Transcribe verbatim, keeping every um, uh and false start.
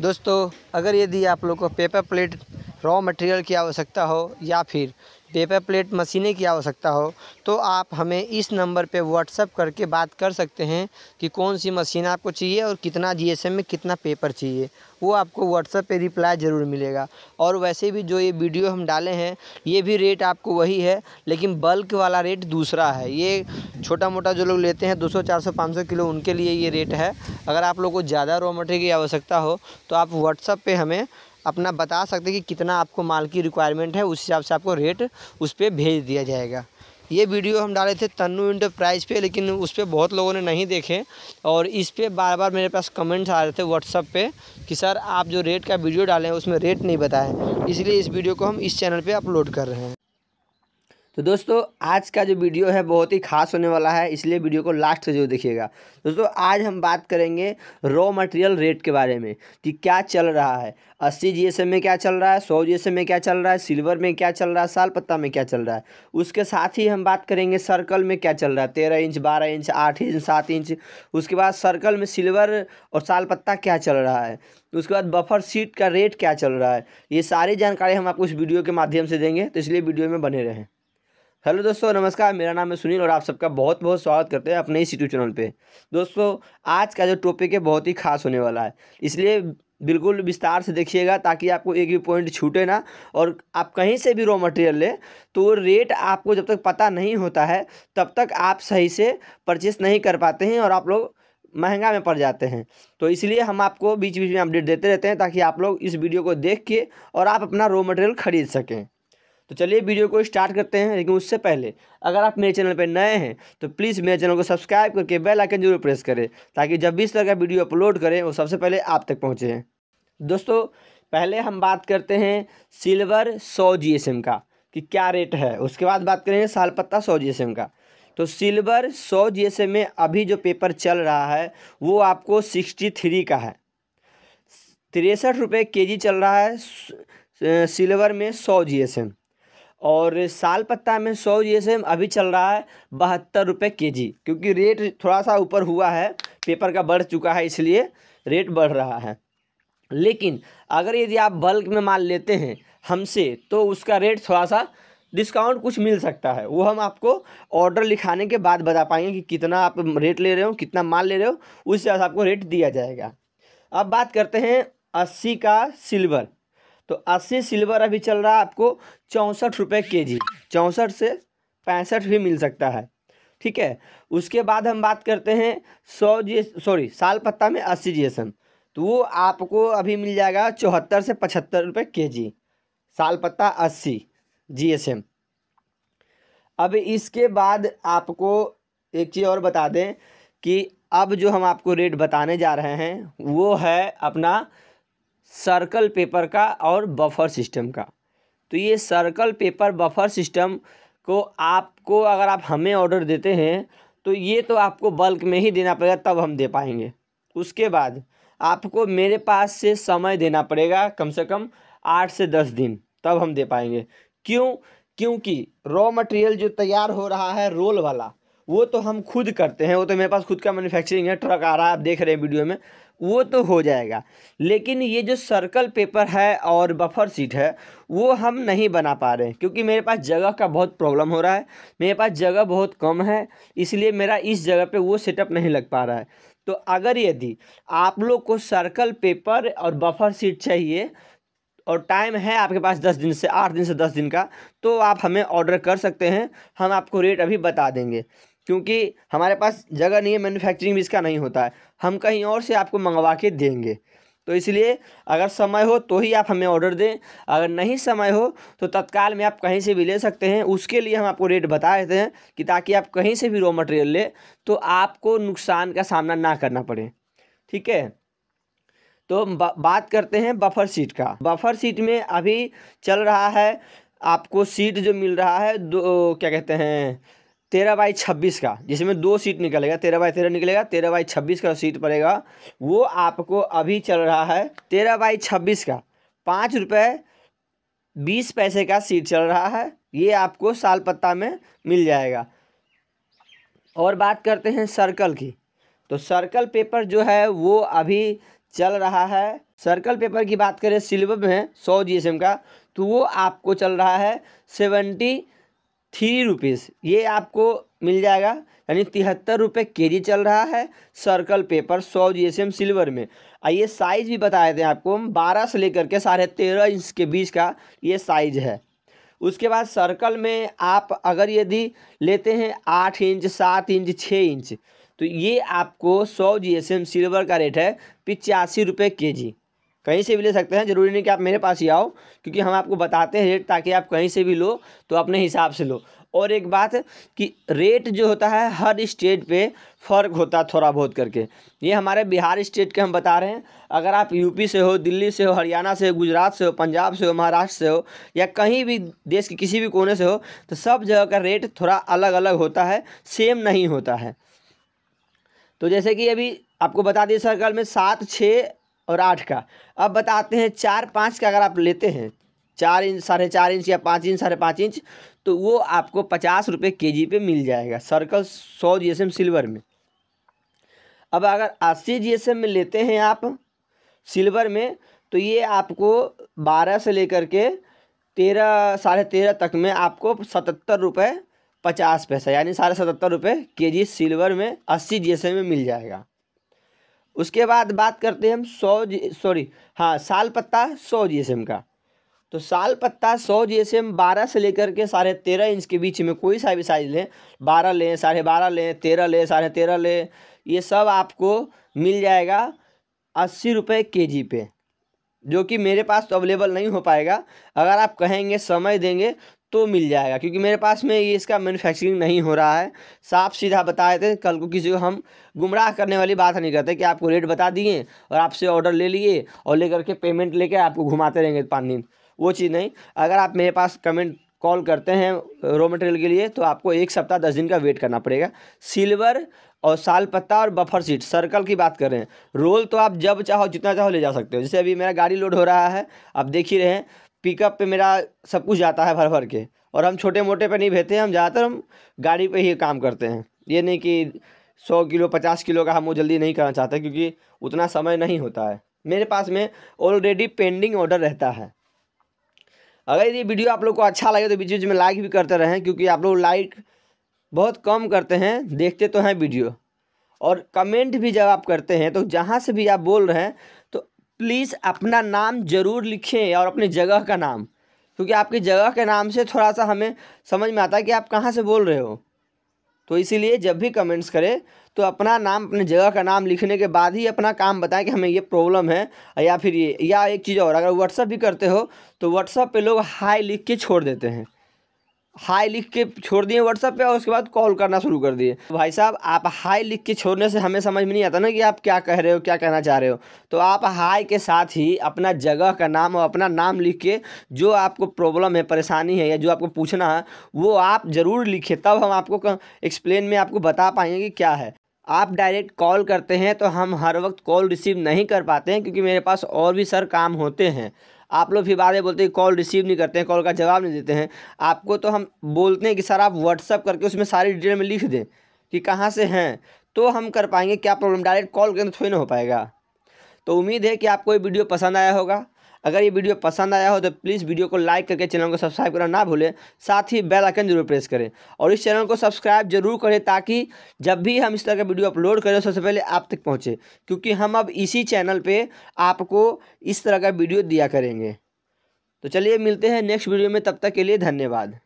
दोस्तों अगर यदि आप लोग को पेपर प्लेट रॉ मटेरियल की आवश्यकता हो या फिर पेपर प्लेट मशीनें की आवश्यकता हो तो आप हमें इस नंबर पे व्हाट्सएप करके बात कर सकते हैं कि कौन सी मशीन आपको चाहिए और कितना जीएसएम में कितना पेपर चाहिए, वो आपको व्हाट्सएप पे रिप्लाई ज़रूर मिलेगा। और वैसे भी जो ये वीडियो हम डाले हैं ये भी रेट आपको वही है, लेकिन बल्क वाला रेट दूसरा है। ये छोटा मोटा जो लोग लेते हैं दो सौ चार सौ पाँच सौ किलो उनके लिए ये रेट है। अगर आप लोग को ज़्यादा रॉ मटेरियल की आवश्यकता हो तो आप व्हाट्सएप पर हमें अपना बता सकते हैं कि कितना आपको माल की रिक्वायरमेंट है, उस हिसाब से आपको रेट उस पर भेज दिया जाएगा। ये वीडियो हम डाले थे तन्नू इंटरप्राइज पे, लेकिन उस पर बहुत लोगों ने नहीं देखे और इस पर बार बार मेरे पास कमेंट्स आ रहे थे व्हाट्सअप पे कि सर आप जो रेट का वीडियो डाले हैं उसमें रेट नहीं बताएं, इसलिए इस वीडियो को हम इस चैनल पर अपलोड कर रहे हैं। तो दोस्तों आज का जो वीडियो है बहुत ही खास होने वाला है, इसलिए वीडियो को लास्ट तक जरूर देखिएगा। दोस्तों आज हम बात करेंगे रॉ मटेरियल रेट के बारे में कि क्या चल रहा है, अस्सी जीएसएम में क्या चल रहा है, सौ जीएसएम में क्या चल रहा है, सिल्वर में क्या चल रहा है, साल पत्ता में क्या चल रहा है। उसके साथ ही हम बात करेंगे सर्कल में क्या चल रहा है, तेरह इंच, बारह इंच, आठ इंच, सात इंच। उसके बाद सर्कल में सिल्वर और साल पत्ता क्या चल रहा है, उसके बाद बफर सीट का रेट क्या चल रहा है, ये सारी जानकारी हम आपको इस वीडियो के माध्यम से देंगे, तो इसलिए वीडियो में बने रहें। हेलो दोस्तों नमस्कार, मेरा नाम है सुनील और आप सबका बहुत बहुत स्वागत करते हैं अपने इस यूट्यूब चैनल पे। दोस्तों आज का जो टॉपिक है बहुत ही खास होने वाला है, इसलिए बिल्कुल विस्तार से देखिएगा ताकि आपको एक भी पॉइंट छूटे ना। और आप कहीं से भी रॉ मटेरियल लें तो वो रेट आपको जब तक पता नहीं होता है तब तक आप सही से परचेस नहीं कर पाते हैं और आप लोग महंगा में पड़ जाते हैं। तो इसलिए हम आपको बीच बीच में अपडेट देते रहते हैं ताकि आप लोग इस वीडियो को देख के और आप अपना रॉ मटेरियल ख़रीद सकें। तो चलिए वीडियो को स्टार्ट करते हैं, लेकिन उससे पहले अगर आप मेरे चैनल पर नए हैं तो प्लीज़ मेरे चैनल को सब्सक्राइब करके बेल आइकन जरूर प्रेस करें ताकि जब भी इस तरह का वीडियो अपलोड करें वो सबसे पहले आप तक पहुंचे। दोस्तों पहले हम बात करते हैं सिल्वर सौ जीएसएम का कि क्या रेट है, उसके बाद बात करेंगे साल पत्ता सौ जीएसएम का। तो सिल्वर सौ जीएसएम में अभी जो पेपर चल रहा है वो आपको सिक्सटी थ्री का है, तिरसठ रुपये के जी चल रहा है सिल्वर में सौ जीएसएम। और साल पत्ता में सौ जीएसएम अभी चल रहा है बहत्तर रुपये केजी, क्योंकि रेट थोड़ा सा ऊपर हुआ है, पेपर का बढ़ चुका है इसलिए रेट बढ़ रहा है। लेकिन अगर यदि आप बल्क में माल लेते हैं हमसे तो उसका रेट थोड़ा सा डिस्काउंट कुछ मिल सकता है, वो हम आपको ऑर्डर लिखाने के बाद बता पाएंगे कि कितना आप रेट ले रहे हो, कितना माल ले रहे हो, उस हिसाब से आपको रेट दिया जाएगा। अब बात करते हैं अस्सी का सिल्वर। तो अस्सी सिल्वर अभी चल रहा है आपको चौंसठ रुपये केजी, चौंसठ से पैंसठ भी मिल सकता है, ठीक है। उसके बाद हम बात करते हैं सौ जी सॉरी साल पत्ता में अस्सी जीएसएम, तो वो आपको अभी मिल जाएगा चौहत्तर से पचहत्तर रुपये केजी, साल पत्ता अस्सी जीएसएम। अब इसके बाद आपको एक चीज़ और बता दें कि अब जो हम आपको रेट बताने जा रहे हैं वो है अपना सर्कल पेपर का और बफर सिस्टम का। तो ये सर्कल पेपर बफर सिस्टम को आपको अगर आप हमें ऑर्डर देते हैं तो ये तो आपको बल्क में ही देना पड़ेगा, तब हम दे पाएंगे। उसके बाद आपको मेरे पास से समय देना पड़ेगा कम से कम आठ से दस दिन, तब हम दे पाएंगे। क्यों? क्योंकि रॉ मटेरियल जो तैयार हो रहा है रोल वाला वो तो हम खुद करते हैं, वो तो मेरे पास खुद का मैन्युफैक्चरिंग है, ट्रक आ रहा है, आप देख रहे हैं वीडियो में, वो तो हो जाएगा। लेकिन ये जो सर्कल पेपर है और बफर सीट है वो हम नहीं बना पा रहे हैं, क्योंकि मेरे पास जगह का बहुत प्रॉब्लम हो रहा है, मेरे पास जगह बहुत कम है, इसलिए मेरा इस जगह पे वो सेटअप नहीं लग पा रहा है। तो अगर यदि आप लोग को सर्कल पेपर और बफर सीट चाहिए और टाइम है आपके पास दस दिन से आठ दिन से दस दिन का, तो आप हमें ऑर्डर कर सकते हैं, हम आपको रेट अभी बता देंगे। क्योंकि हमारे पास जगह नहीं है, मैन्युफैक्चरिंग भी इसका नहीं होता है, हम कहीं और से आपको मंगवा के देंगे। तो इसलिए अगर समय हो तो ही आप हमें ऑर्डर दें, अगर नहीं समय हो तो तत्काल में आप कहीं से भी ले सकते हैं। उसके लिए हम आपको रेट बता देते हैं कि ताकि आप कहीं से भी रॉ मटेरियल लें तो आपको नुकसान का सामना ना करना पड़े, ठीक है। तो बा, बात करते हैं बफर सीट का। बफर सीट में अभी चल रहा है आपको सीट जो मिल रहा है दो क्या कहते हैं तेरह बाई छब्बीस का, जिसमें दो सीट निकलेगा, तेरह बाई तेरह निकलेगा, तेरह बाई छब्बीस का सीट पड़ेगा। वो आपको अभी चल रहा है तेरह बाई छब्बीस का पाँच रुपये बीस पैसे का सीट चल रहा है, ये आपको साल पत्ता में मिल जाएगा। और बात करते हैं सर्कल की। तो सर्कल पेपर जो है वो अभी चल रहा है। सर्कल पेपर की बात करें सिलेबस में सौ जीएसएम का, तो वो आपको चल रहा है सेवेंटी थ्री रुपीज़, ये आपको मिल जाएगा, यानी तिहत्तर रुपये के जी चल रहा है सर्कल पेपर सौ जीएसएम सिल्वर में। और ये साइज़ भी बताए थे आपको, बारह से लेकर के साढ़े तेरह इंच के बीच का ये साइज़ है। उसके बाद सर्कल में आप अगर यदि लेते हैं आठ इंच, सात इंच, छः इंच, तो ये आपको सौ जीएसएम सिल्वर का रेट है पिचासी रुपये के जी। कहीं से भी ले सकते हैं, ज़रूरी नहीं कि आप मेरे पास ही आओ, क्योंकि हम आपको बताते हैं रेट, ताकि आप कहीं से भी लो तो अपने हिसाब से लो। और एक बात कि रेट जो होता है हर स्टेट पे फ़र्क होता है थोड़ा बहुत करके, ये हमारे बिहार स्टेट के हम बता रहे हैं। अगर आप यूपी से हो, दिल्ली से हो, हरियाणा से हो, गुजरात से हो, पंजाब से हो, महाराष्ट्र से हो, या कहीं भी देश के किसी भी कोने से हो, तो सब जगह का रेट थोड़ा अलग अलग होता है, सेम नहीं होता है। तो जैसे कि अभी आपको बता दिए सर्कल में सात, छः और आठ का। अब बताते हैं चार पाँच का। अगर आप लेते हैं चार इंच, साढ़े चार इंच या पाँच इंच, साढ़े पाँच इंच, तो वो आपको पचास रुपये के जी पे मिल जाएगा सर्कल सौ जी एस एम सिल्वर में। अब अगर अस्सी जी एस एम में लेते हैं आप सिल्वर में, तो ये आपको बारह से लेकर के तेरह, साढ़े तेरह तक में आपको सतहत्तर रुपये पचास पैसा, यानी साढ़े सतहत्तर रुपये के जी सिल्वर में अस्सी जी एस एम में मिल जाएगा। उसके बाद बात करते हैं हम सौ जी सॉरी हाँ साल पत्ता सौ जी एस एम का। तो साल पत्ता सौ जी एस एम बारह से लेकर के साढ़े तेरह इंच के बीच में, कोई सा भी साइज़ लें, बारह लें, साढ़े बारह लें, तेरह लें, साढ़े तेरह लें, ये सब आपको मिल जाएगा अस्सी रुपये के जी पे, जो कि मेरे पास तो अवेलेबल नहीं हो पाएगा। अगर आप कहेंगे, समय देंगे तो मिल जाएगा, क्योंकि मेरे पास में ये इसका मैन्युफैक्चरिंग नहीं हो रहा है। साफ सीधा बताए थे, कल को किसी को हम गुमराह करने वाली बात नहीं करते कि आपको रेट बता दिए और आपसे ऑर्डर ले लिए और लेकर के पेमेंट लेके आपको घुमाते रहेंगे पाँच दिन, वो चीज़ नहीं। अगर आप मेरे पास कमेंट कॉल करते हैं रॉ मटेरियल के लिए, तो आपको एक सप्ताह दस दिन का वेट करना पड़ेगा। सिल्वर और साल पत्ता और बफर सीट, सर्कल की बात कर रहे हैं। रोल तो आप जब चाहो जितना चाहो ले जा सकते हो, जैसे अभी मेरा गाड़ी लोड हो रहा है, आप देख ही रहे हैं, पिकअप पे मेरा सब कुछ जाता है भर भर के, और हम छोटे मोटे पे नहीं भेजते, हम ज़्यादातर हम गाड़ी पे ही काम करते हैं। ये नहीं कि सौ किलो, पचास किलो का हम वो जल्दी नहीं करना चाहते, क्योंकि उतना समय नहीं होता है मेरे पास में, ऑलरेडी पेंडिंग ऑर्डर रहता है। अगर ये वीडियो आप लोग को अच्छा लगे तो बीच बीच में लाइक भी करते रहें, क्योंकि आप लोग लाइक बहुत कम करते हैं, देखते तो हैं वीडियो। और कमेंट भी जब आप करते हैं, तो जहाँ से भी आप बोल रहे हैं, तो प्लीज़ अपना नाम ज़रूर लिखें और अपनी जगह का नाम, क्योंकि आपकी जगह के नाम से थोड़ा सा हमें समझ में आता है कि आप कहाँ से बोल रहे हो। तो इसीलिए जब भी कमेंट्स करें तो अपना नाम, अपने जगह का नाम लिखने के बाद ही अपना काम बताएं कि हमें ये प्रॉब्लम है, या फिर ये। या एक चीज़ और, अगर व्हाट्सअप भी करते हो तो व्हाट्सअप पे लोग हाई लिख के छोड़ देते हैं, हाई लिख के छोड़ दिए व्हाट्सअप पे, और उसके बाद कॉल करना शुरू कर दिए। भाई साहब, आप हाई लिख के छोड़ने से हमें समझ में नहीं आता ना कि आप क्या कह रहे हो, क्या कहना चाह रहे हो। तो आप हाई के साथ ही अपना जगह का नाम और अपना नाम लिख के, जो आपको प्रॉब्लम है, परेशानी है, या जो आपको पूछना है, वो आप ज़रूर लिखें, तब हम आपको एक्सप्लेन में आपको बता पाएंगे कि क्या है। आप डायरेक्ट कॉल करते हैं तो हम हर वक्त कॉल रिसीव नहीं कर पाते हैं, क्योंकि मेरे पास और भी सर काम होते हैं। आप लोग फिर बाद में बोलते हैं कॉल रिसीव नहीं करते हैं, कॉल का जवाब नहीं देते हैं आपको, तो हम बोलते हैं कि सर आप व्हाट्सअप करके उसमें सारी डिटेल में लिख दें कि कहाँ से हैं, तो हम कर पाएंगे क्या प्रॉब्लम। डायरेक्ट कॉल करके थोड़ी ना हो पाएगा। तो उम्मीद है कि आपको ये वीडियो पसंद आया होगा। अगर ये वीडियो पसंद आया हो तो प्लीज़ वीडियो को लाइक करके चैनल को सब्सक्राइब करना ना भूलें, साथ ही बेल आइकन जरूर प्रेस करें, और इस चैनल को सब्सक्राइब जरूर करें, ताकि जब भी हम इस तरह का वीडियो अपलोड करें सबसे पहले आप तक पहुंचे, क्योंकि हम अब इसी चैनल पे आपको इस तरह का वीडियो दिया करेंगे। तो चलिए मिलते हैं नेक्स्ट वीडियो में, तब तक के लिए धन्यवाद।